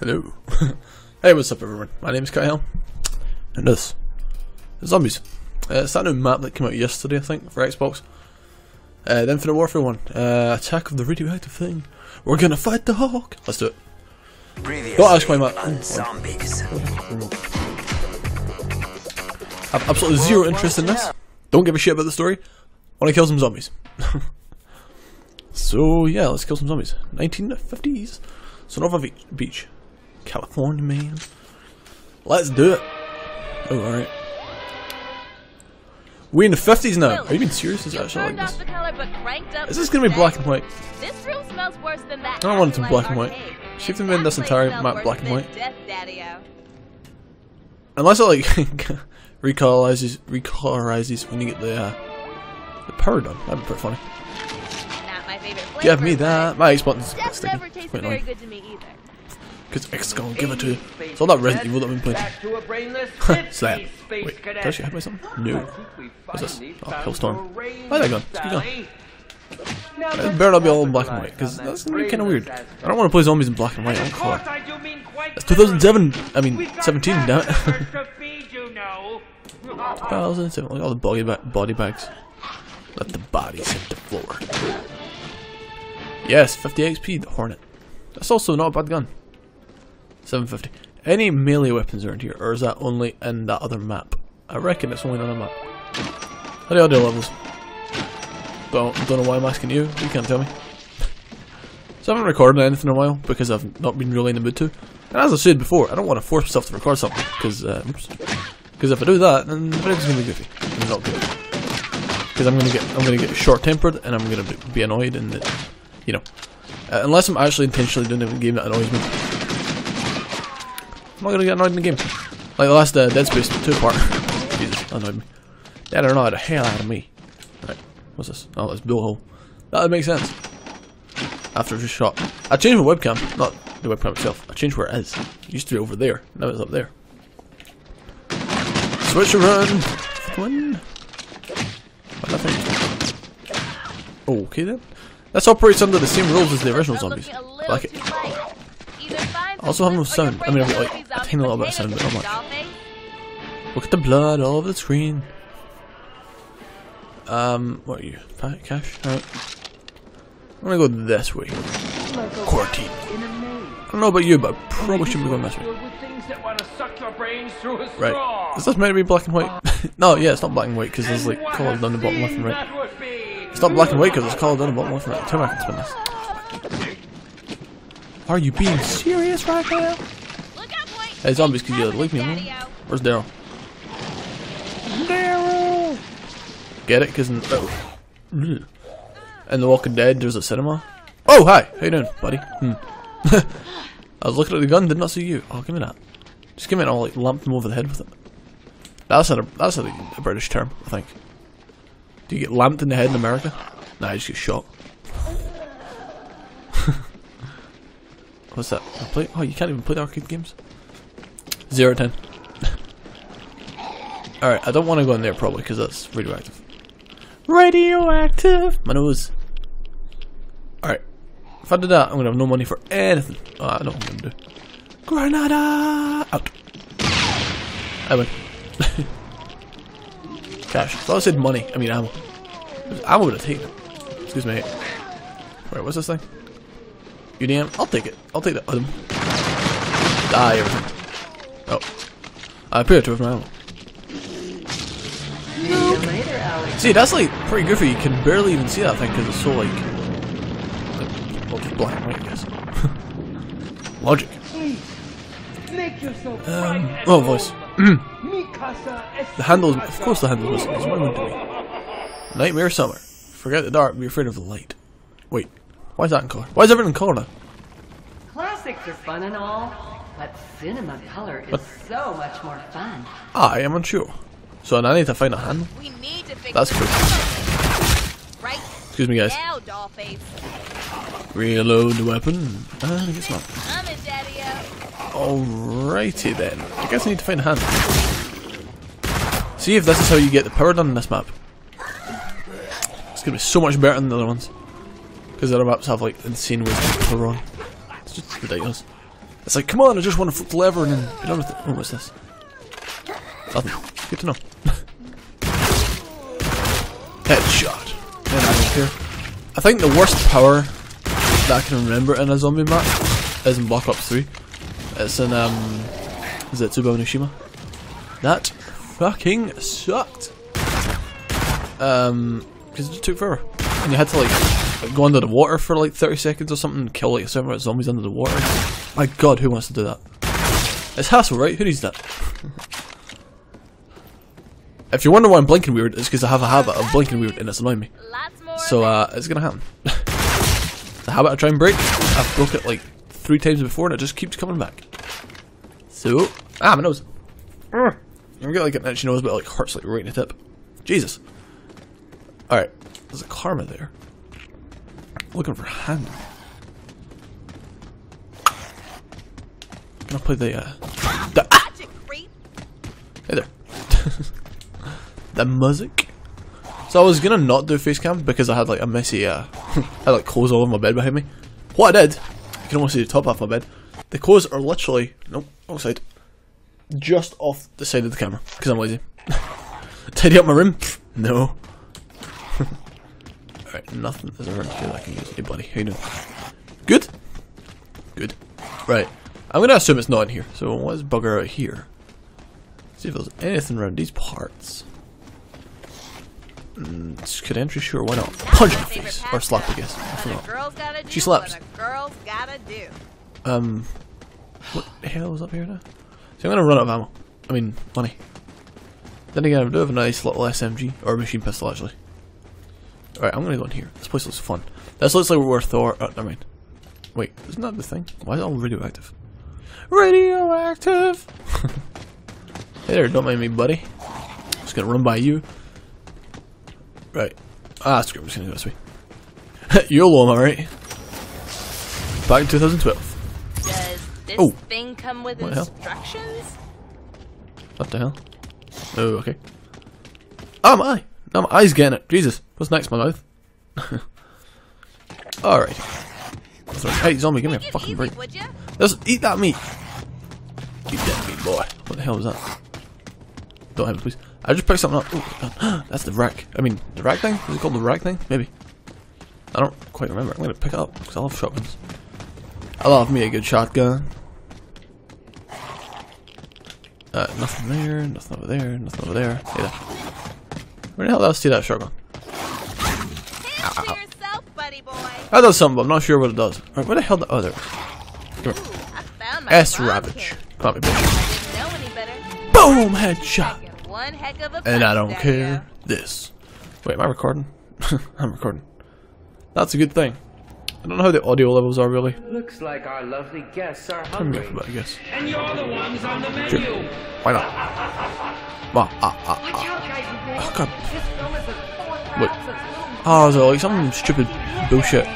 Hello. Hey, what's up everyone? My name is Cutty Helm, and this is Zombies. It's that new map that came out yesterday, I think, for Xbox. The Infinite Warfare one. Attack of the Radioactive Thing. We're gonna fight the Hawk! Let's do it. Don't ask my map. I have absolutely zero interest in this. Don't give a shit about the story. Wanna kill some zombies. So yeah, let's kill some zombies. 1950s. Sonova Beach. California, man. Let's do it. Oh, alright. We in the 50s now. Are you being serious? Is that shit like this? Is this gonna be black and white? I don't want it to be black and white. See if they made this entire map black and white. Unless it like recolorizes when you get the power done. That'd be pretty funny. Give me that. My X button's sticky. It's quite annoying. Because X is gonna give it to you. It's all that Resident Evil that I've been playing. Slap. Wait, did I actually hit by something? No. What's this? Oh, Hellstorm. Why that gun? It's a good gun. It better not be all in black and white, because that's gonna be kinda weird. I don't wanna play zombies in black and white. It's 2017, damn it. 2007. Look at all the body bags. Let the bodies hit the floor. Yes, 50 XP, the Hornet. That's also not a bad gun. 750. Any melee weapons around here, or is that only in that other map? I reckon it's only on another map. How do I do levels? Don't know why I'm asking you. You can't tell me. So I haven't recorded anything in a while because I've not been really in the mood to. And as I said before, I don't want to force myself to record something because if I do that, then the video's gonna be goofy and not good. Because I'm gonna get short-tempered and I'm gonna be annoyed and you know, unless I'm actually intentionally doing a game that annoys me, I'm not gonna get annoyed in the game. Like the last Dead Space 2 part, Jesus, annoyed me. That annoyed the hell out of me. Right, what's this? Oh, it's blow hole. That would make sense. After it was shot, I changed my webcam, not the webcam itself. I changed where it is. It used to be over there, now it's up there. Switch around. One. Oh, okay then. This operates under the same rules as the original zombies. Like it. I also have no sound. I mean, I've got like a tiny little bit of sound, but not much. Look at the blood all over the screen. What are you? Packet cash? Alright. I'm gonna go this way. Quarantine. I don't know about you, but I probably shouldn't be going this way. Right. Is this meant to be black and white? No, yeah, it's not black and white because there's like colour down the bottom left and right. It's not black and white because it's called in a bottom left right. Tell me I can spin this. Are you being serious right now? Hey zombies, could you leave me alone? Where's Daryl? Daryl! Get it? Cause in The Walking Dead there's a cinema. Oh hi! How you doing, buddy? I was looking at the gun, did not see you. Oh, give me that. Just give me it and I'll like lump them over the head with it. That's a British term, I think. Do you get lamped in the head in America? Nah, you just get shot. What's that? Oh, you can't even play the arcade games? 0-10. Alright, I don't want to go in there probably because that's radioactive. Radioactive! My nose. Alright. If I do that, I'm going to have no money for anything. Oh, I don't know what I'm going to do. Granada! Out. I win. Cash. I thought I said money. I mean ammo. Ammo would have taken it. Excuse me. Right, what's this thing? UDM? I'll take it. I'll take the item. Die everything. Oh. I appear to have my ammo. See, that's like pretty goofy. You can barely even see that thing because it's so like... well, just black and white, I guess. Logic. Oh, voice. The handle is, of course the handle is missing, what am I doing? Nightmare Summer. Forget the dark, be afraid of the light. Wait, why is that in colour? Why is everything in colour now? Classics are fun and all, but cinema colour is so much more fun. I am unsure. So I need to find a handle? That's cool. Excuse me guys. Reload the weapon. I guess not. Alrighty then. I guess I need to find a hand. See if this is how you get the power done in this map. It's gonna be so much better than the other ones. Because the other maps have like insane ways to get the power on. It's just ridiculous. It's like, come on, I just want to flip the lever and then be done with it. Oh, what's this? Nothing. Good to know. Headshot. Man, I don't care. I think the worst power that I can remember in a zombie map is in Black Ops 3. It's in, is it Tsuba Onishima? That fucking sucked. Because it just took forever. And you had to, like, go under the water for, like, 30 seconds or something and kill, like, a certain amount of zombies under the water. My god, who wants to do that? It's hassle, right? Who needs that? If you wonder why I'm blinking weird, it's because I have a habit of blinking weird and it's annoying me. So, it's gonna happen. The habit I try and break, I've broke it, like, 3 times before and it just keeps coming back. So, my nose. I've got, like, an itchy nose, but it, like, hurts, like, right in the tip. Jesus. Alright, there's a karma there. Looking for a hand. I'm gonna play the magic creep. Hey there. The music. So I was gonna not do face cam because I had like a messy I had like clothes all over my bed behind me. What I did, you can almost see the top half of my bed. The clothes are literally wrong side. Just off the side of the camera, because I'm lazy. Tidy up my room? No. Alright, nothing is around here that I can use. Hey buddy, how you doing? Good? Good. Right. I'm gonna assume it's not in here, so let's bugger out here. See if there's anything around these parts. Could entry? Sure, why not? Punch in the face. Or slap, I guess. I forgot. She slaps. What the hell is up here now? So I'm gonna run out of ammo. I mean, money. Then again, I do have a nice little SMG. Or machine pistol, actually. Alright, I'm gonna go in here. This place looks fun. This looks like where Thor. Oh, never mind. Wait, isn't that the thing? Why is it all radioactive? Radioactive! Hey there, don't mind me, buddy. I'm just gonna run by you. Right. Ah, screw it, I'm just gonna go this way. YOLO, am I right? Back in 2012. Does this thing come with instructions? What the hell? Oh, okay. Ah, my eye! Now my eye's getting it. Jesus. What's next, my mouth? Alright. Hey, zombie, give me a fucking break. Just eat that meat. Eat that meat, boy. What the hell was that? Don't have it, please. I just picked something up. Ooh, that's the rack. I mean, the rack thing? Is it called the rack thing? Maybe. I don't quite remember. I'm going to pick it up because I love shotguns. I love me a good shotgun. Nothing there, nothing over there, nothing over there. Hey there. Where the hell did I see that shotgun? That does something, but I'm not sure what it does. Alright, where the hell the other? Come here. S Ravage. Come on, bitch. Boom! Headshot! And I don't care. This. Wait, am I recording? I'm recording. That's a good thing. I don't know how the audio levels are, really. Looks like our lovely guests are hungry. I guess. And you're the ones on the menu. Sure. Why not? Oh, God. Wait. Oh, is there like some stupid bullshit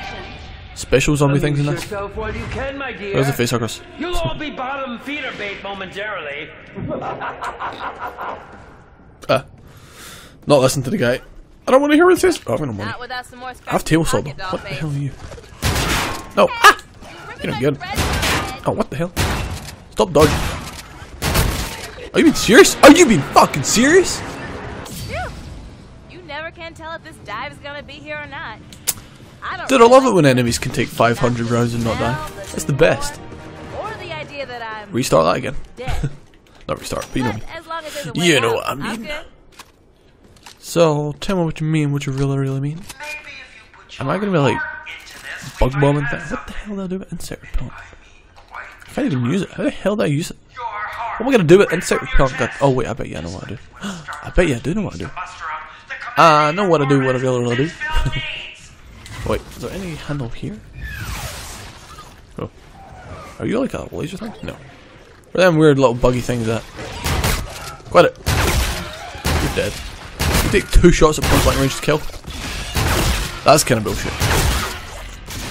special zombie things in this? Where's the face huggers? You'll all be bottom feeder bait momentarily. Not listen to the guy. I don't want to hear what it says. Oh, I'm gonna win. I have tail saw them. What the hell are you? No! Ah! You don't get him. Oh, what the hell? Stop dodging. Are you being serious? Are you being fucking serious? You never can tell if this dive is gonna be here or not. Dude, I love it when enemies can take 500 rounds and not die. That's the best. Restart that again. Not restart, but you know me. You know what I mean. So, tell me what you mean, what you really mean. Am I gonna be like bug bombing thing? What the hell did I do with insect repellent? I can't even use it. How the hell did I use it? What am I gonna do with insect repellent? God. Oh wait, I bet you I know what I do. I bet you I do know what I do. I know what I do, what I really do. Wait, is there any handle here? Oh. Are you like a laser thing? No. Where are them weird little buggy things at? Quit it. You're dead. You take 2 shots at point blank range to kill. That's kind of bullshit.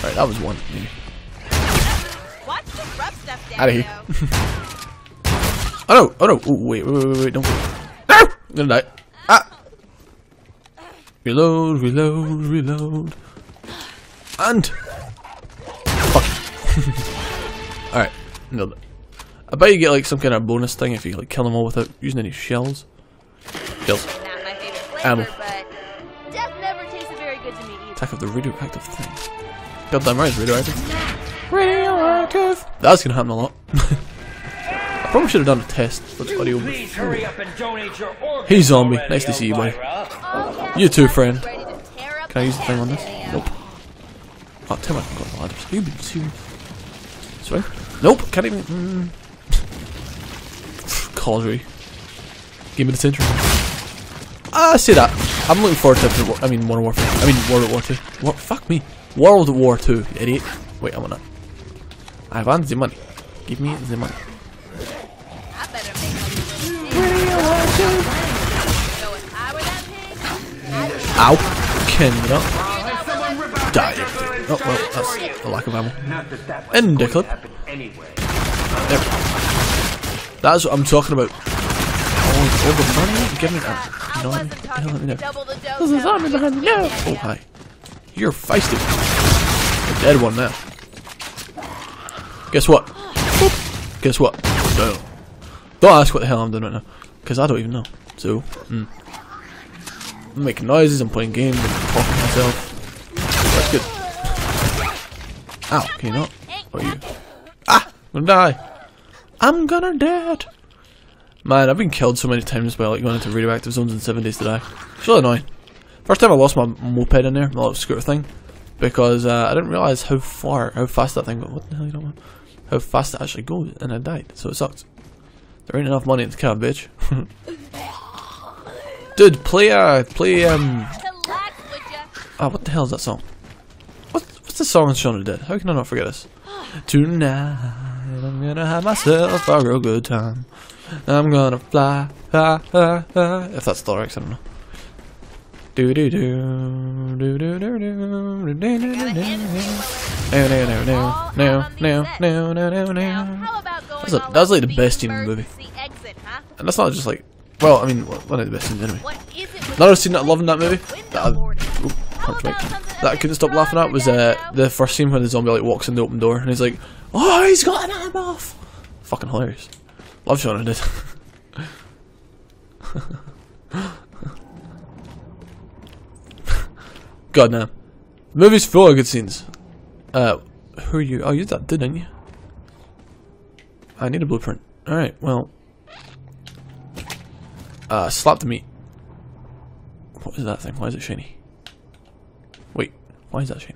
Alright, that was one. Maybe. Out of here. Oh no. Ooh, wait, don't. No! I'm gonna die. Ah! Reload. And fuck. Alright. No, I bet you get like some kind of bonus thing if you like kill them all without using any shells. Shells. Not my favorite flavor, but death never tasted very good to me either. Attack of the Radioactive Thing. God damn right, it's radioactive. Radioactive. That's gonna happen a lot. I probably should have done a test for the audio. Hey zombie, nice to see you, buddy. You too, friend. Can I use the thing on this? Nope. Oh, damn, I forgot the ladders. Are you being serious? Sorry? Nope, can't even. Causery. Give me the century. Ah, see that. I'm looking forward to it. World War 2. What? Fuck me. World War 2, idiot. Wait a minute. I want the money. Give me the money. I better make Ow. Cannot die. Oh, well, that's a lack of ammo. End the clip. There we go. That's what I'm talking about. Oh, all the money? Give me that. No, let me know. There's a zombie behind me. No. Oh, hi. You're feisty. A dead one now. Guess what? Boop. Guess what? No. Don't ask what the hell I'm doing right now, because I don't even know. So, I'm making noises, I'm playing games, I'm talking to myself. That's good. Ow, can you not? What are you? Ah! I'm gonna die. I'm gonna dead. Man, I've been killed so many times by like going into radioactive zones in 7 days to die. It's really annoying. First time I lost my moped in there, my little scooter thing, because I didn't realise how fast that thing went. What the hell, you don't know? How fast it actually goes, and I died, so it sucks. There ain't enough money in the cab, bitch. Dude, play. Ah, what the hell is that song? What's the song in Shaun of the Dead? How can I not forget this? Tonight, I'm gonna have myself a real good time. I'm gonna fly, If that's the lyrics, I don't know. That's like the best scene in the movie. And that's not just like, well, I mean, one of the best scenes anyway. Another scene that I love in that movie that I couldn't stop laughing at was the first scene when the zombie like walks in the open door and he's like, oh, he's got an arm off. Fucking hilarious. Love Shaun of the Dead. God, no. The movie's full of good scenes. Who are you? Oh, you did that, didn't you? I need a blueprint. Alright, well. Slap the meat. What is that thing? Why is it shiny? Wait, why is that shiny?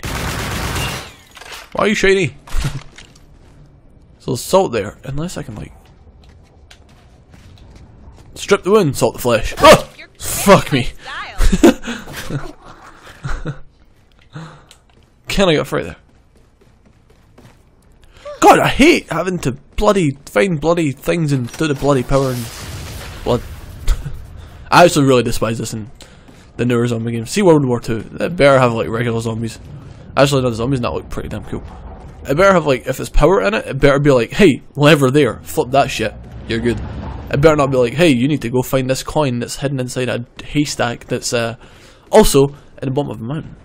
Why are you shiny? So there's salt there, unless I can, like. Strip the wound, salt the flesh. Oh! Fuck me. Can I get through there? God, I hate having to find bloody things and do the bloody power and blood. I actually really despise this in the newer zombie games. See World War 2. They better have like regular zombies. Actually, no, the zombies not look pretty damn cool. It better have like, if there's power in it, it better be like, hey, lever there, flip that shit, you're good. It better not be like, hey, you need to go find this coin that's hidden inside a haystack that's also in the bottom of a mountain.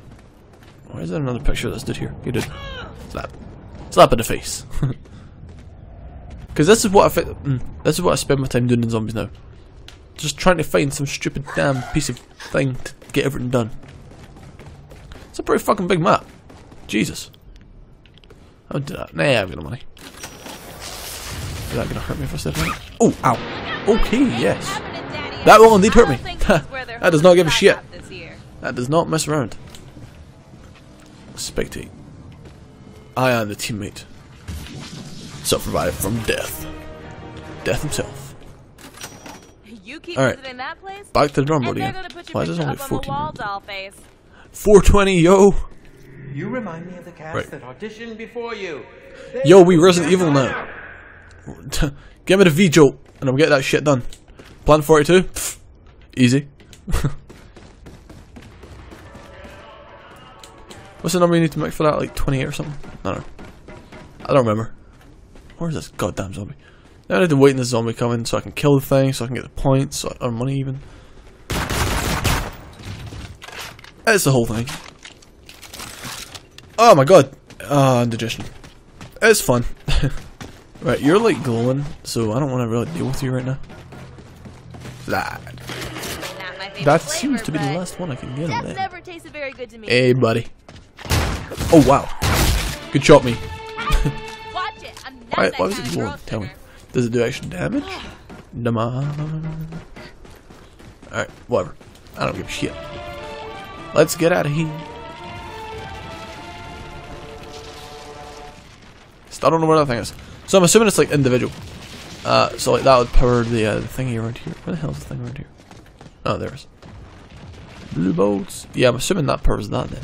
Why is there another picture of this dude here? You dude. Slap. Slap in the face. Because this is what I spend my time doing in zombies now. Just trying to find some stupid damn piece of thing to get everything done. It's a pretty fucking big map. Jesus. I would do that. Nah, I've got no money. Is that gonna hurt me for a second? Oh, ow. Okay, yes. That will indeed hurt me. That does not give a shit. That does not mess around. Spectate. I am the teammate. Survived from death. Death himself. Alright. Back to the drum board again. Why is this only 14? 420, yo! You remind me of the cast that auditioned before you. Yo, we Resident Evil now. Give me the V-jolt and I'll get that shit done. Plan 42? Pfft. Easy. What's the number you need to make for that? Like 28 or something? I don't know. I don't remember. Where's this goddamn zombie? Now I need to wait in the zombie coming so I can kill the thing, so I can get the points, so I can earn money even. It's the whole thing. Oh my god. Indigestion. It's fun. Right, you're like glowing, so I don't want to really deal with you right now. That seems to be the last one I can get on that. Never tasted very good to me. Hey, buddy. Oh, wow. Good shot, me. Watch it. I'm not why was it glowing? Tell me. Does it do extra damage? Alright, whatever. I don't give a shit. Let's get out of here. I don't know where that thing is. So I'm assuming it's like individual. So like that would power the thingy around here. Where the hell is the thing around here? Oh, there it is. Blue bolts. Yeah, I'm assuming that powers that then.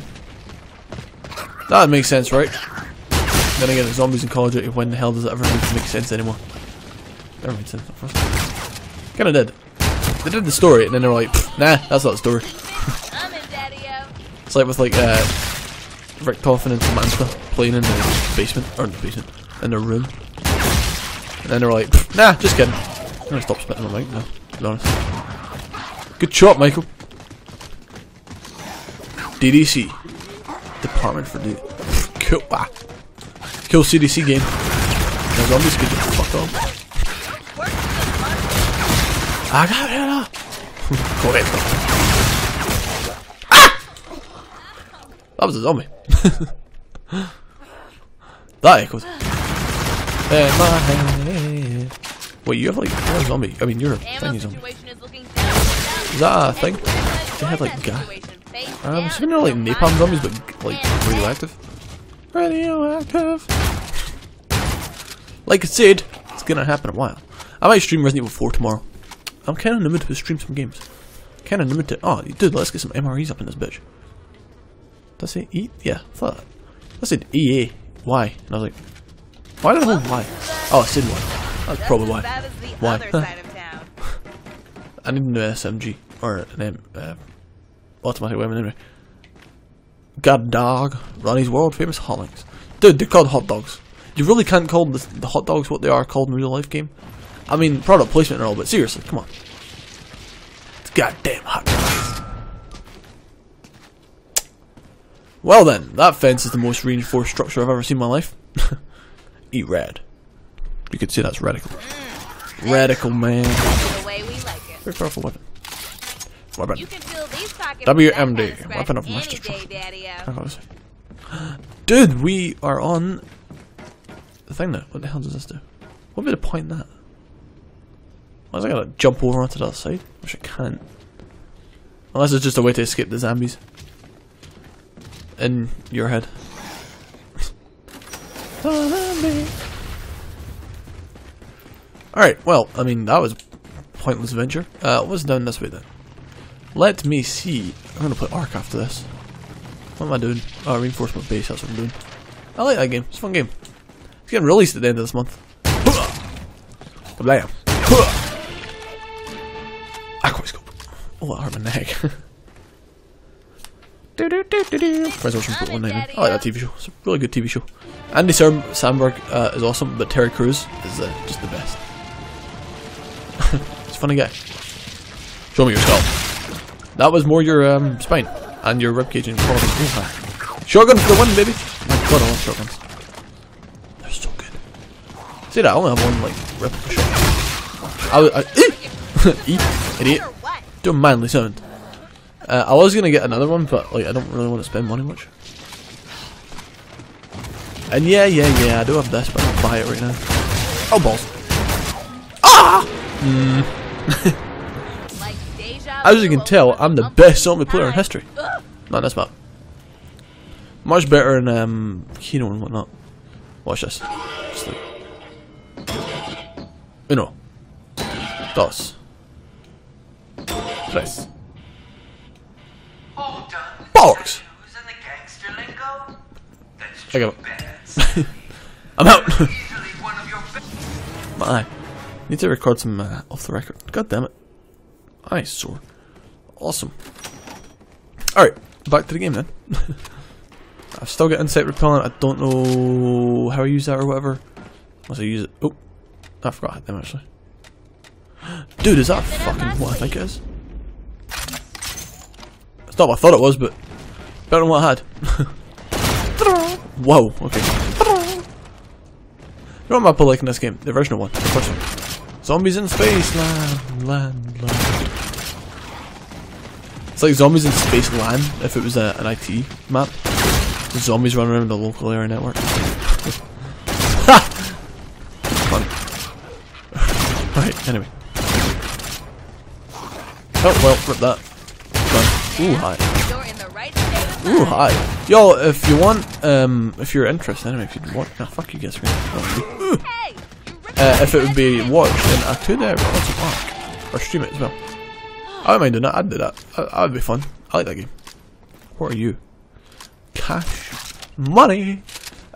That would make sense, right? Then again, the zombies in Call of Duty, when the hell does it ever make sense anymore? Never made sense at first. Kinda did. They did the story and then they were like, nah, that's not the story. It's like with like Rick Toffin and Samantha playing in the basement, or in the basement, in the room. And then they were like, nah, just kidding. I'm gonna stop spitting my mic now, to be honest. Good shot, Michael. DDC. Department for D. Cool, bah. Kill CDC game. The zombies could just fuck off. I got it! Correct. Ah! That was a zombie. That echoes. Wait, you have like a zombie. I mean, you're a thingy zombie. Is that a thing? They have like gas. I'm assuming they're like napalm zombies, but like radioactive. Like I said, it's gonna happen in a while. I might stream Resident Evil 4 tomorrow. I'm kind of limited to stream some games. Kind of limited. Oh, dude, let's get some MREs up in this bitch. Does it eat? Yeah, I thought. That said EA. Why? And I was like, why did I hold why? Oh, I said why. That's probably why. Why? I need an SMG. Or an automatic weapon anyway. God dog. Ronnie's world famous hot links. Dude, they're called hot dogs. You really can't call the hot dogs what they are called in real life game. I mean, product placement and all, but seriously, come on. It's goddamn hot dogs. Well then, that fence is the most reinforced structure I've ever seen in my life. Eat red. You can see that's radical. Radical, man. Very powerful weapon. Weapon. WMD. Weapon of mass destruction. Dude, we are on the thing now. What the hell does this do? What would be the point in that? Why is I gotta jump over onto the other side? Which I can't. Unless it's just a way to escape the zombies. In your head. Alright, well, I mean, that was a pointless venture. What's down this way then? Let me see. I'm gonna play Ark after this. What am I doing? Oh, reinforcement base, that's what I'm doing. I like that game, it's a fun game. It's getting released at the end of this month. Blam. Aquascope. Oh, that hurt my neck. I like that TV show. It's a really good TV show. Andy Samberg is awesome, but Terry Crews is just the best. He's a funny guy. Show me your skull. That was more your spine and your ribcage and quality. Shotgun for the win, baby! My god, I love shotguns. They're so good. See that? I only have one like replica shotgun. Eat, idiot. Do a manly sound. I was gonna get another one, but like I don't really want to spend money much. And yeah, I do have this, but I'll buy it right now. Oh balls! Ah! As you can tell, I'm the best zombie player in history. Not this map. Much better than Kino and whatnot. Watch this. Just like uno, dos, tres. Bollocks! I got it. I'm out! My eye. Need to record some off the record. God damn it. I sore. Awesome. Alright, back to the game then. I've still got insect repellent. I don't know how I use that or whatever. Unless I use it. Oh, I forgot I had them actually. Dude, is that fucking what I think it is? Not what I thought it was, but better than what I had. Whoa, okay. know what I'm gonna like in this game? The original one, of course. Zombies in Spaceland, land. It's like Zombies in Spaceland if it was an IT map. The zombies running around the local area network. Ha! Fun. Right, anyway. Oh, well, rip that. Done. Ooh, hi. Ooh, hi. Yo, if you want, if you're interested, anyway, if you'd want. Nah, fuck you guys. If it would be watched in a 2-day Ark. Or stream it as well. I don't mind doing that, I'd do that. That would be fun. I like that game. What are you? Cash. Money!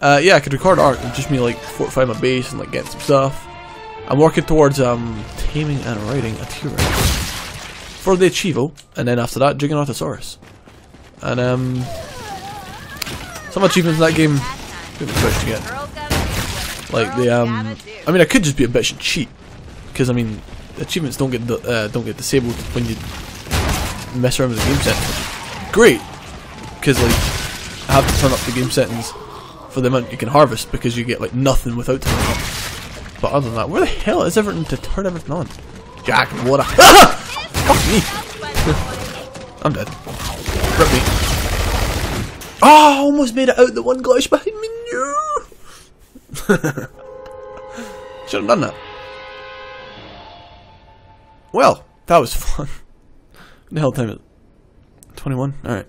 Yeah, I could record Ark and just me, like, fortify my base and, like, get some stuff. I'm working towards, taming and riding a T-Rex. For the Achievo, and then after that, Dicynodontosaurus. And, some achievements in that game, could be pushed to get. Like, the, I mean, I could just be a bitch and cheat. Because, I mean, achievements don't get disabled when you mess around with the game settings. Great! Because, like, I have to turn up the game settings for the amount you can harvest, because you get, like, nothing without turning up. But other than that, where the hell is everything to turn everything on? Jack, what a... Fuck me! I'm dead. Rip me. Oh, I almost made it out the one glitch behind me. No! Should have done that. Well, that was fun. What the hell time is it? 21? Alright.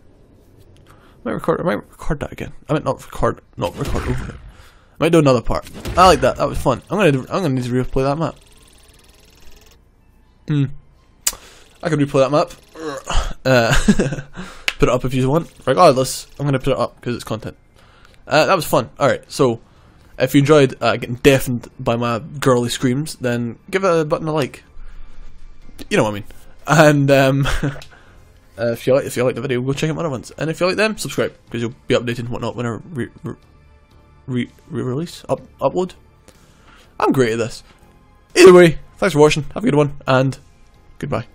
I might record that again. I might not record over it. I might do another part. I like that. That was fun. I'm gonna need to replay that map. Hmm. I could replay that map. Put it up if you want. Regardless, I'm going to put it up because it's content. That was fun. Alright, so if you enjoyed getting deafened by my girly screams, then give a button a like. You know what I mean. And if you like the video, go check out my other ones. And if you like them, subscribe because you'll be updated and whatnot when I re-release, upload. I'm great at this. Either way, thanks for watching. Have a good one and goodbye.